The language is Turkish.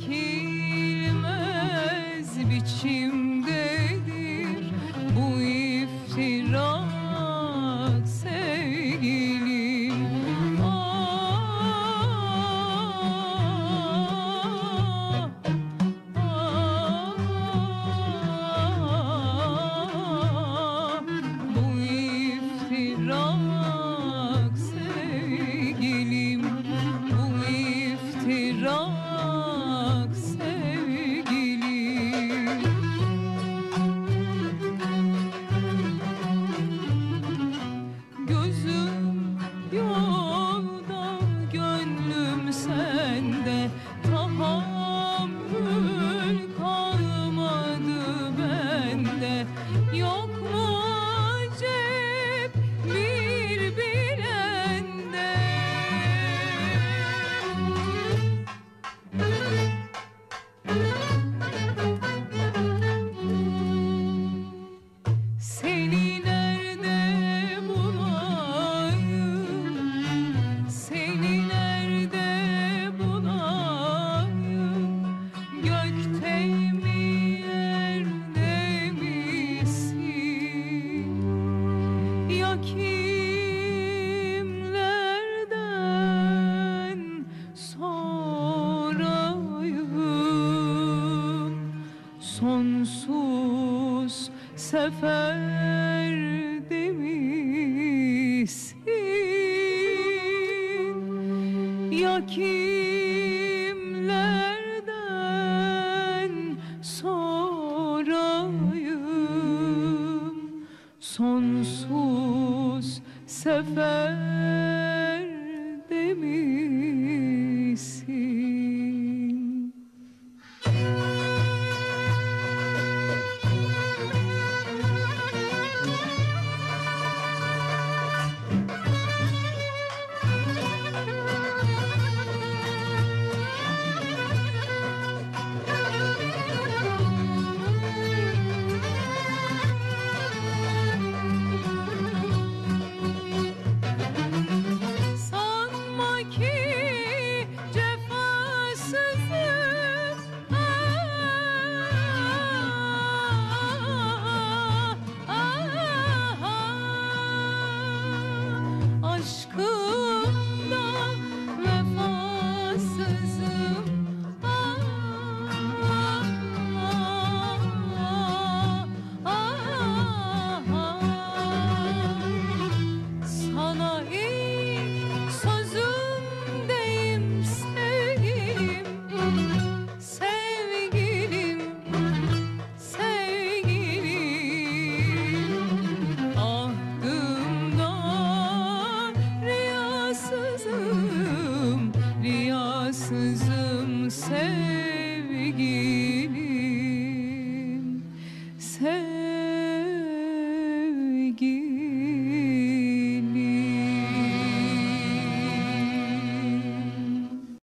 çekilmez biçimdedir bu iftirat sevgilim. Ah, ah, ah, bu iftirat sevgilim, bu iftirat. Sende tahammül kalmadı bende. Yok mu acep bir bilende? Seni nerede bulayım? Seni nerede? Kimlerden sorayım? Sonsuz seferde misin? Ya kimlerden sorayım? Sonsuz seferde misin? Aşkımda vefasızım. Ah, ah, ah, ah, ah, ah. Sana ilk sözümdeyim sevgilim, sevgilim, sevgilim. Riyasızım, riyasızım sevgilim.